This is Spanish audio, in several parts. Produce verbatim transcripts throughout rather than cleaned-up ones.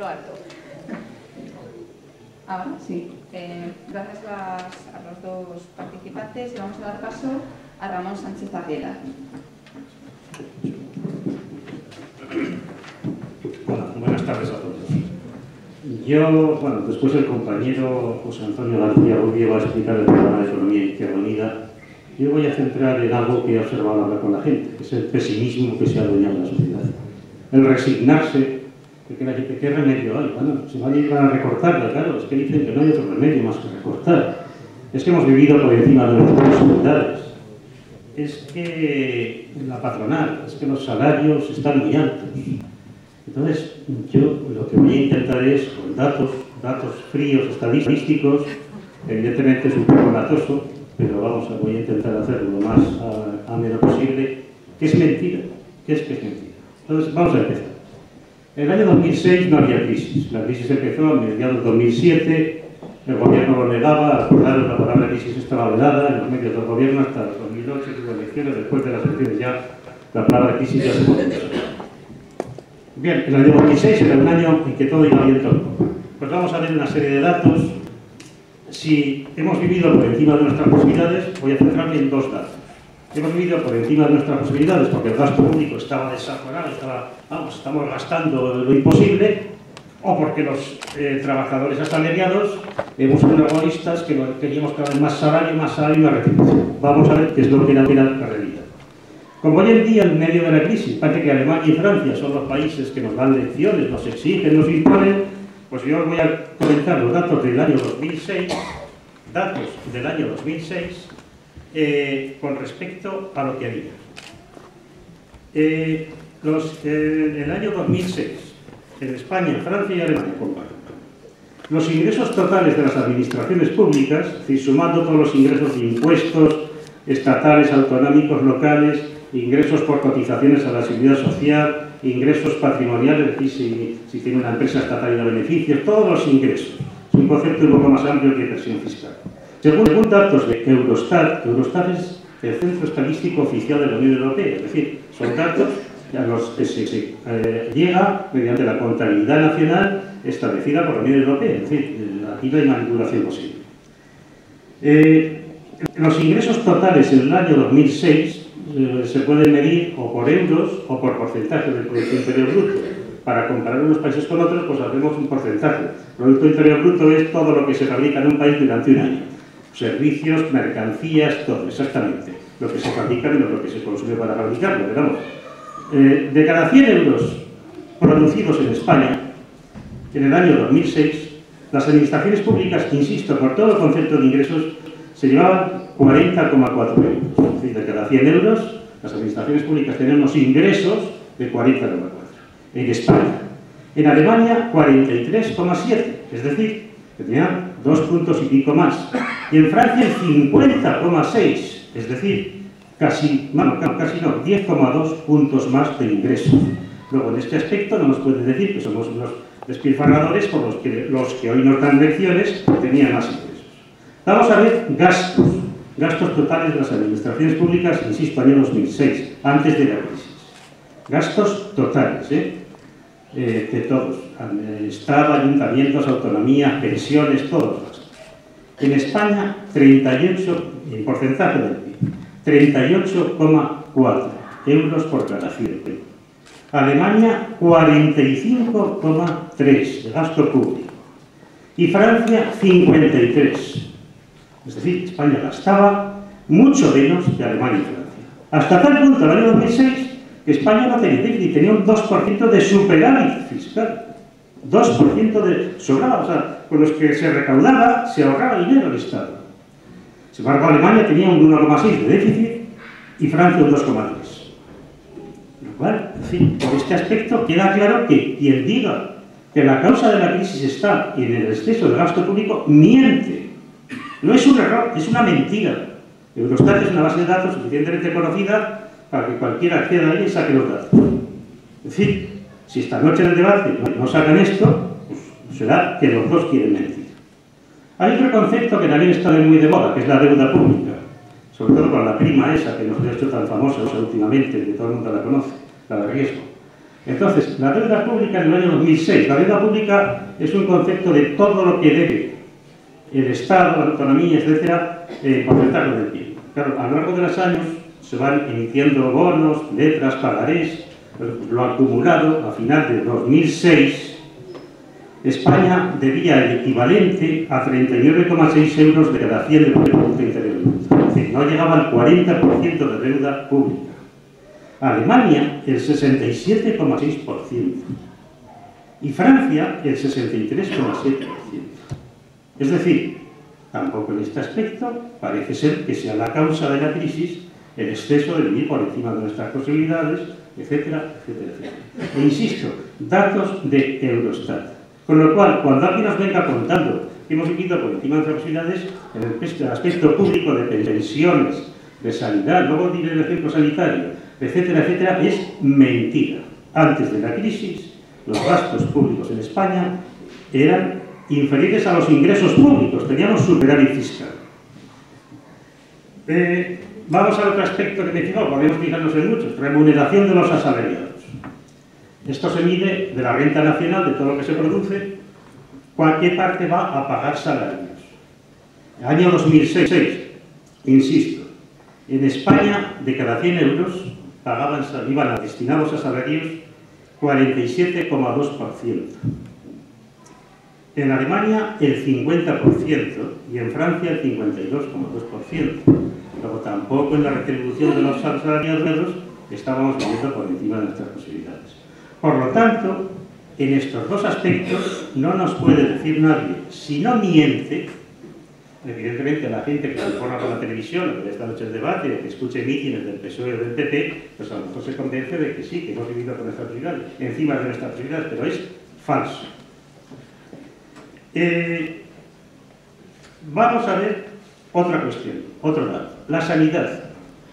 lo alto. Ahora sí, eh, gracias las, a los dos participantes y vamos a dar paso a Ramón Sánchez Arrieta. Hola, buenas tardes a todos. Yo, bueno, después el compañero José Antonio Dalda Rubio va a explicar el programa de Economía Intervenida. Yo voy a centrar en algo que he observado ahora con la gente, que es el pesimismo que se ha adueñado en la sociedad. El resignarse, porque la gente, ¿qué remedio hay? Bueno, si nadie va a recortarla, claro, es que dicen que no hay otro remedio más que recortar. Es que hemos vivido por encima de los precios secundarios. Es que la patronal, es que los salarios están muy altos. Entonces, yo lo que voy a intentar es, con datos, datos fríos, estadísticos, evidentemente es un poco latoso, pero vamos, voy a intentar hacerlo lo más ameno posible, que es mentira, que es que es mentira. Entonces, vamos a empezar. En el año dos mil seis no había crisis. La crisis empezó a mediados de dos mil siete, el gobierno lo negaba, acordaron la palabra crisis estaba vedada en los medios del gobierno hasta el dos mil ocho, las elecciones, después de las elecciones ya la palabra crisis ya se volvió. Bien, el año dos mil seis era un año en que todo iba bien todo. Pues vamos a ver una serie de datos. Si hemos vivido por encima de nuestras posibilidades, voy a centrarme en dos datos. Hemos vivido por encima de nuestras posibilidades porque el gasto público estaba desaforado, estaba, vamos, estamos gastando lo imposible, o porque los eh, trabajadores asalariados hemos sido egoístas que queríamos cada vez más salario, más salario y más retribución. Vamos a ver qué es lo que era la realidad. Como hoy en día, en medio de la crisis, parece que Alemania y Francia son los países que nos dan lecciones, nos exigen, nos imponen, pues yo os voy a comentar los datos del año dos mil seis, datos del año dos mil seis, eh, con respecto a lo que había. Eh, los, eh, en el año dos mil seis, en España, Francia y Alemania, los ingresos totales de las administraciones públicas, es decir, sumando todos los ingresos de impuestos, estatales, autonómicos, locales, ingresos por cotizaciones a la seguridad social, ingresos patrimoniales, es decir, si, si tiene una empresa estatal y da beneficios, todos los ingresos. Es un concepto un poco más amplio que presión fiscal. Según, según datos de Eurostat, Eurostat es el centro estadístico oficial de la Unión Europea, es decir, son datos a los que se, se eh, llega mediante la contabilidad nacional establecida por la Unión Europea, es decir, aquí no hay manipulación posible. Eh, Los ingresos totales en el año dos mil seis eh, se pueden medir o por euros o por porcentaje del Producto Interior Bruto. Para comparar unos países con otros, pues hacemos un porcentaje. El Producto Interior Bruto es todo lo que se fabrica en un país durante un año. Servicios, mercancías, todo, exactamente. Lo que se fabrica y lo que se consume para fabricarlo, digamos. Eh, de cada cien euros producidos en España, en el año dos mil seis, las administraciones públicas, insisto, por todo el concepto de ingresos, se llevaban cuarenta coma cuatro euros. Es decir, de cada cien euros, las administraciones públicas tenían unos ingresos de cuarenta coma cuatro. En España. En Alemania, cuarenta y tres coma siete. Es decir, que tenían dos puntos y pico más. Y en Francia, el cincuenta coma seis. Es decir, casi, bueno, casi no, diez coma dos puntos más de ingresos. Luego, en este aspecto, no nos pueden decir que somos unos despilfarradores por los que, los que hoy nos dan lecciones tenían más ingresos. Vamos a ver gastos, gastos totales de las administraciones públicas, insisto, año dos mil seis, antes de la crisis. Gastos totales, ¿eh? Eh, de todos, Estado, ayuntamientos, autonomía, pensiones, todos los gastos. En España, treinta y ocho, en porcentaje del P I B, treinta y ocho coma cuatro euros por cada cien euros. Alemania, cuarenta y cinco coma tres de gasto público. Y Francia, cincuenta y tres. Es decir, España gastaba mucho menos que Alemania y Francia. Hasta tal punto, en el año dos mil seis, que España no tenía déficit, tenía un dos por ciento de superávit fiscal. dos por ciento de sobraba, o sea, con los que se recaudaba, se ahorraba dinero el Estado. Sin embargo, Alemania tenía un uno coma seis de déficit y Francia un dos coma tres. Lo cual, en fin, por este aspecto queda claro que quien diga que la causa de la crisis está en el exceso del gasto público, miente. No es un error, es una mentira. Eurostat es una base de datos suficientemente conocida para que cualquiera acceda ahí y saque los datos. Es decir, si esta noche en el debate no sacan esto, pues será que los dos quieren mentir. Hay otro concepto que también está muy de moda, que es la deuda pública. Sobre todo con la prima esa que nos ha hecho tan famosa últimamente, que todo el mundo la conoce, la de riesgo. Entonces, la deuda pública en el año dos mil seis, la deuda pública es un concepto de todo lo que debe el Estado, la autonomía, etcétera, eh, concertarlo del tiempo. Claro, a lo largo de los años se van emitiendo bonos, letras, pagarés, lo acumulado a final de dos mil seis, España debía el equivalente a treinta y nueve coma seis euros de cada cien del Producto Interior Bruto. Es decir, no llegaba al cuarenta por ciento de deuda pública. Alemania, el sesenta y siete coma seis por ciento. Y Francia, el sesenta y tres coma siete por ciento. Es decir, tampoco en este aspecto parece ser que sea la causa de la crisis el exceso de vivir por encima de nuestras posibilidades, etcétera, etcétera, etcétera. E insisto, datos de Eurostat. Con lo cual, cuando alguien nos venga contando que hemos vivido por encima de nuestras posibilidades en el aspecto público de pensiones, de sanidad, luego diré el ejemplo sanitario, etcétera, etcétera, es mentira. Antes de la crisis, los gastos públicos en España eran inferiores a los ingresos públicos, teníamos superávit fiscal. Eh, vamos a otro aspecto que me fijó, podemos fijarnos en muchos, remuneración de los asalariados. Esto se mide de la renta nacional, de todo lo que se produce, cualquier parte va a pagar salarios. El año dos mil seis, insisto, en España de cada cien euros pagaban, iban destinados a salarios cuarenta y siete coma dos por ciento. En Alemania el cincuenta por ciento y en Francia el cincuenta y dos coma dos por ciento. Luego tampoco en la retribución de los salarios estábamos viviendo por encima de nuestras posibilidades. Por lo tanto, en estos dos aspectos no nos puede decir nadie, si no miente, evidentemente la gente que se informa por la televisión, que ve esta noche el debate, que escuche mítines del P S O E o del P P, pues a lo mejor se convence de que sí, que hemos vivido por nuestras posibilidades, encima de nuestras posibilidades, pero es falso. Eh, vamos a ver otra cuestión, otro dato. La sanidad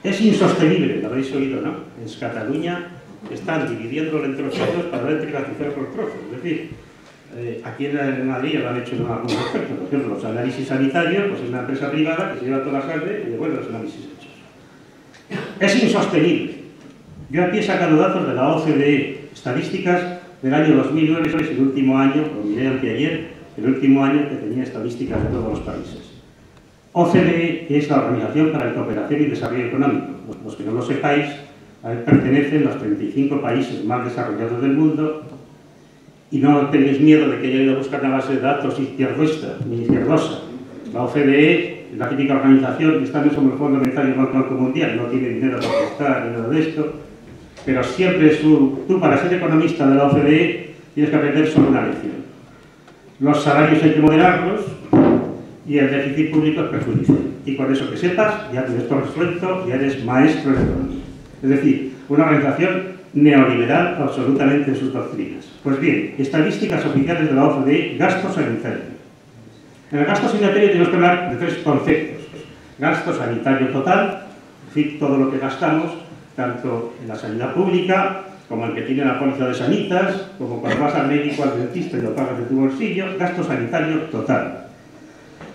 es insostenible, lo habéis oído, ¿no? En Cataluña están dividiéndolo entre los otros para ver privatizar por trozos. Es decir, eh, aquí en Madrid lo han hecho en algunos aspectos. Por ejemplo, los análisis sanitarios, pues es una empresa privada que se lleva toda la sangre y devuelve los análisis hechos. Es insostenible. Yo aquí he sacado datos de la O C D E, estadísticas del año dos mil nueve, es el último año, lo miré anteayer, el último año que tenía estadísticas de todos los países. O C D E es la Organización para a Cooperación e Desarrollo Económico. Los que no lo sepáis, a ver, pertenecen los treinta y cinco países más desarrollados del mundo, y no tenéis miedo de que haya ido a buscar una base de datos izquierdista ni izquierdosa. La O C D E es la típica organización que está en el Fondo Monetario Mundial, no tiene dinero para prestar ni nada de esto, pero siempre su, tú para ser economista de la O C D E tienes que aprender solo una lección: los salarios hay que moderarlos y el déficit público es perjudicial, y con eso que sepas ya tienes todo resuelto, ya eres maestro de economía. Es decir, una organización neoliberal absolutamente en sus doctrinas. Pues bien, estadísticas oficiales de la O C D E, gasto sanitario. En el gasto sanitario tenemos que hablar de tres conceptos. Gasto sanitario total, es decir, todo lo que gastamos, tanto en la sanidad pública, como el que tiene la póliza de sanitas, como cuando vas al médico, al dentista y lo pagas de tu bolsillo, gasto sanitario total.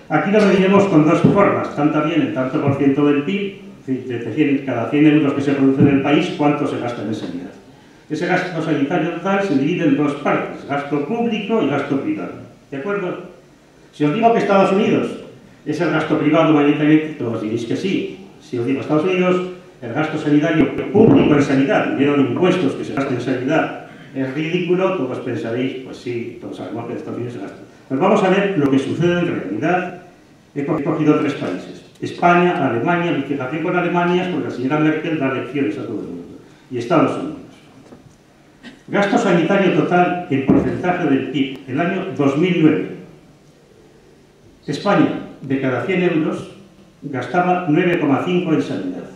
Aquí lo mediremos con dos formas, tanto bien el tanto por ciento del P I B, de cada cien euros que se producen en el país, ¿cuánto se gasta en sanidad? Ese gasto sanitario total se divide en dos partes, gasto público y gasto privado. ¿De acuerdo? Si os digo que Estados Unidos es el gasto privado mayoritariamente, todos diréis que sí. Si os digo Estados Unidos, el gasto sanitario público en sanidad, dinero de impuestos que se gasta en sanidad, es ridículo, todos pensaréis, pues sí, todos sabemos que Estados Unidos se gasta. Pues vamos a ver lo que sucede en realidad. He cogido tres países. España, Alemania, mi fijación con Alemania es porque la señora Merkel da lecciones a todo el mundo. Y Estados Unidos. Gasto sanitario total en porcentaje del P I B, el año dos mil nueve. España, de cada cien euros, gastaba nueve coma cinco en sanidad.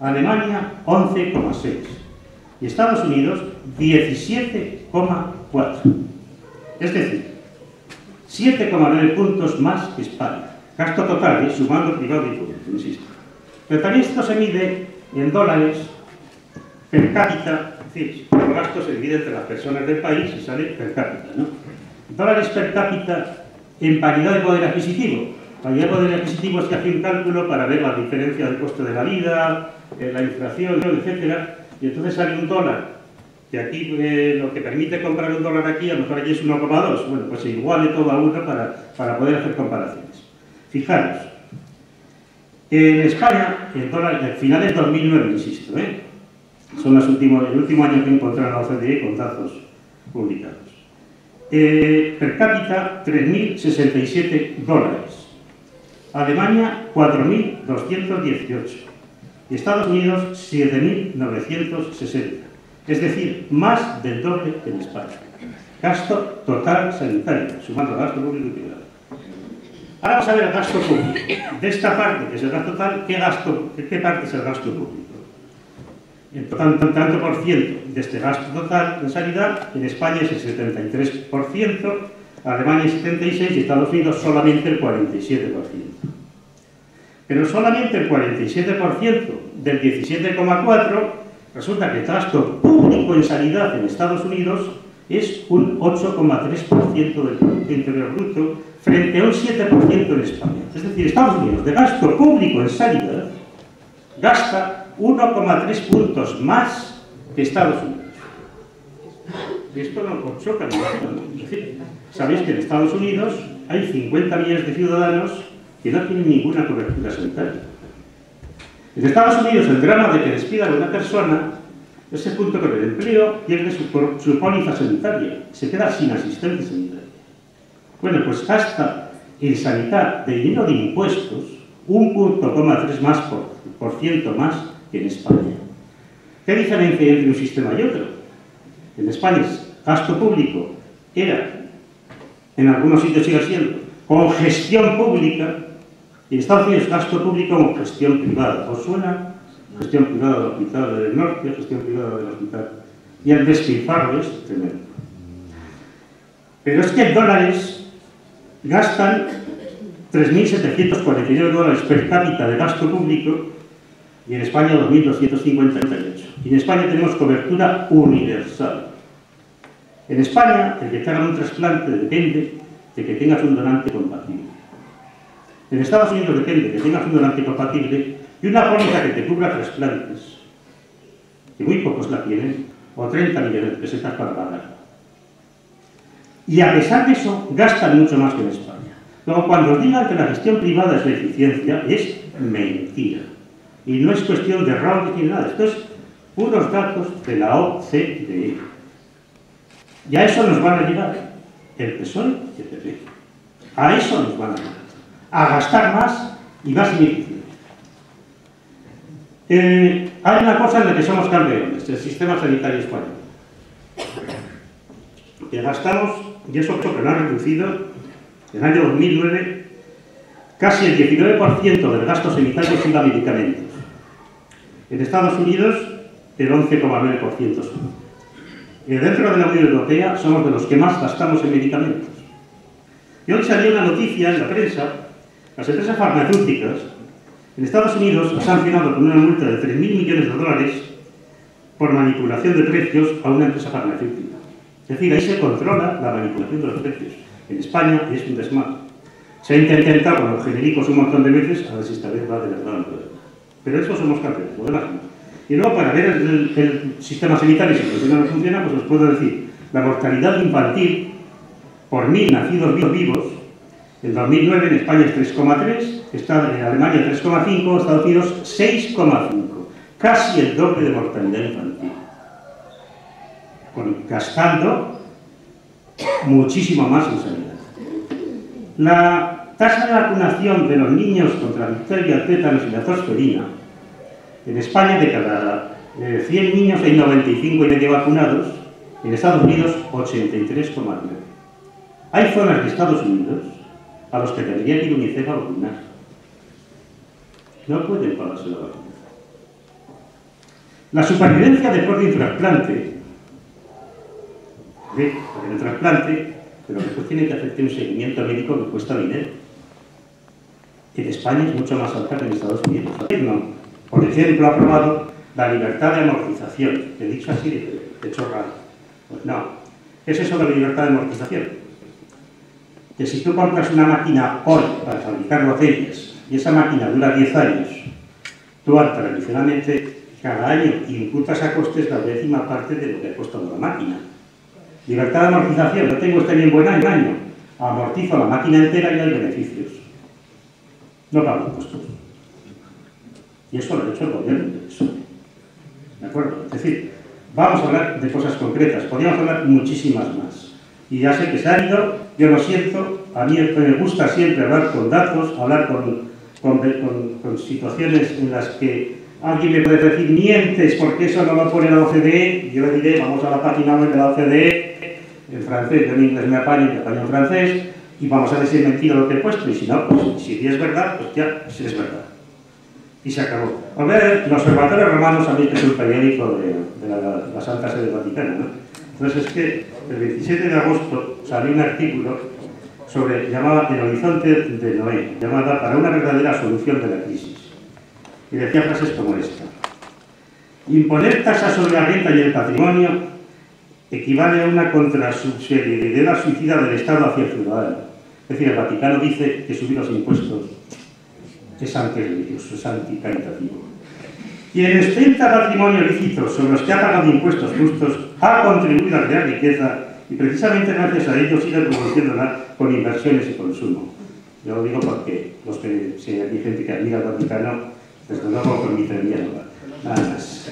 Alemania, once coma seis. Y Estados Unidos, diecisiete coma cuatro. Es decir, siete coma nueve puntos más que España. Gasto total, ¿eh? Sumando privado y público, insisto. Pero también esto se mide en dólares per cápita, es decir, el gasto se divide entre las personas del país y sale per cápita, ¿no? Dólares per cápita en paridad de poder adquisitivo. Paridad de poder adquisitivo es que hace un cálculo para ver la diferencia del costo de la vida, la inflación, etcétera, y entonces sale un dólar que aquí eh, lo que permite comprar un dólar aquí, a lo mejor allí es uno coma dos, bueno, pues se iguale todo a uno para, para poder hacer comparaciones. Fijaros, en España, el dólar, al final del dos mil nueve, insisto, ¿eh? Son los últimos, el último año que encontraron la O C D E con datos publicados. Eh, per cápita, tres mil sesenta y siete dólares. Alemania, cuatro mil doscientos dieciocho. Estados Unidos, siete mil novecientos sesenta. Es decir, más del doble que en España. Gasto total sanitario, sumando gasto público y privado. Ahora vamos a ver el gasto público. De esta parte, que es el gasto total, ¿qué, gasto, qué parte es el gasto público? El tanto, tanto por ciento de este gasto total en sanidad, en España es el setenta y tres por ciento, Alemania el setenta y seis por ciento y Estados Unidos solamente el cuarenta y siete por ciento. Pero solamente el cuarenta y siete por ciento del diecisiete coma cuatro por ciento, resulta que el gasto público en sanidad en Estados Unidos es un ocho coma tres por ciento del Producto Interior Bruto frente a un siete por ciento en España. Es decir, Estados Unidos, de gasto público en sanidad, gasta uno coma tres puntos más que Estados Unidos. Y esto no choca. ¿No? Es decir, sabéis que en Estados Unidos hay cincuenta millones de ciudadanos que no tienen ninguna cobertura sanitaria. En Estados Unidos el drama de que despidan a una persona es el punto que el empleo pierde su, su póliza sanitaria, se queda sin asistencia sanitaria. Bueno, pues gasta en sanidad de dinero de impuestos un punto coma tres más por, por ciento más que en España. ¿Qué diferencia entre un sistema y otro? En España el gasto público era, en algunos sitios sigue siendo, con gestión pública, y en Estados Unidos gasto público con gestión privada. ¿Os suena? Gestión privada del hospital del norte, gestión privada del hospital. Y al despilfarro es tremendo. Pero es que en dólares gastan tres mil setecientos cuarenta y nueve dólares per cápita de gasto público y en España dos mil doscientos cincuenta y ocho. Y en España tenemos cobertura universal. En España, el que te hagan un trasplante depende de que tengas un donante compatible. En Estados Unidos depende de que tengas un donante compatible y una póliza que te cubra trasplantes, que muy pocos la tienen, o treinta millones de pesetas para pagar. Y a pesar de eso, gastan mucho más que en España. Luego, cuando os digan que la gestión privada es la eficiencia, es mentira. Y no es cuestión de ranking ni nada. Esto es puros datos de la O C D E. Y a eso nos van a llevar el P S O E y el P P. A eso nos van a llevar. A gastar más y más ineficiente. Eh, hay una cosa en la que somos campeones, el sistema sanitario español. Que gastamos, y eso que lo ha reducido, en el año dos mil nueve, casi el diecinueve por ciento del gasto sanitario son de medicamentos. En Estados Unidos, el once coma nueve por ciento son. Dentro de la Unión Europea, somos de los que más gastamos en medicamentos. Y hoy salió una noticia en la prensa, las empresas farmacéuticas en Estados Unidos las han firmado con una multa de tres mil millones de dólares por manipulación de precios a una empresa farmacéutica. Es decir, ahí se controla la manipulación de los precios. En España es un desmadre. Se ha intentado con los genéricos un montón de veces, a ver si esta vez va de verdad. Pero eso somos campeones, podemos. Y luego, para ver el, el sistema sanitario, si funciona o no funciona, pues os puedo decir, la mortalidad infantil por mil nacidos vivos, en dos mil nueve en España es tres coma tres, en Alemania tres coma cinco, Estados Unidos seis coma cinco. Casi el doble de mortalidad infantil. Con, gastando muchísimo más en sanidad. La tasa de vacunación de los niños contra la difteria, tétanos y la tosferina, en España de cada eh, cien niños hay noventa y cinco y medio vacunados, en Estados Unidos ochenta y tres coma nueve. Hay zonas de Estados Unidos a los que debería ir UNICEF a vacunar. No pueden pagarse la vacuna. La supervivencia después de un trasplante, ¿sí? Porque el trasplante, pero después tiene que hacerse un seguimiento médico que cuesta dinero. En España es mucho más alta que en Estados Unidos. Por ejemplo, ha aprobado la libertad de amortización. He dicho así de, de chorrada. Pues no. ¿Qué es eso de la libertad de amortización? Que si tú compras una máquina hoy para fabricar botellas y esa máquina dura diez años, tú tradicionalmente cada año y imputas a costes la décima parte de lo que ha costado la máquina. Libertad de amortización, no tengo este bien buen año, año. Amortizo la máquina entera y hay beneficios. No pago impuestos. Y eso lo ha hecho el gobierno del P S O E. ¿De acuerdo? Es decir, vamos a hablar de cosas concretas, podríamos hablar muchísimas más. Y ya sé que se ha ido, yo lo siento, a mí me gusta siempre hablar con datos, hablar con, con, con, con situaciones en las que alguien me puede decir, mientes, porque eso no lo pone la O C D E, yo le diré, vamos a la página web de la O C D E, en francés, yo en inglés me apaño, me apaño en francés, y vamos a ver si es mentira lo que he puesto, y si no, pues si es verdad, pues ya, si es verdad. Y se acabó. A ver, los observatorios romanos, a mí que es un periódico de, de, la, de la Santa Sede Vaticana, ¿no? Entonces es que el veintisiete de agosto salió un artículo sobre, llamaba El Horizonte de Noé, llamada Para una verdadera solución de la crisis. Y decía frases como esta. Imponer tasas sobre la renta y el patrimonio equivale a una contrasubsidiariedad suicida del Estado hacia el ciudadano. Es decir, el Vaticano dice que subir los impuestos es antirreligioso, es anticaritativo. Quien ostenta patrimonio lícito sobre los que ha pagado impuestos justos ha contribuido a crear riqueza y precisamente gracias a ello sigue produciéndola con inversiones y consumo. Yo lo digo porque los que, si hay gente que admira al Vaticano, desde luego con mi teoría no va. Nada más.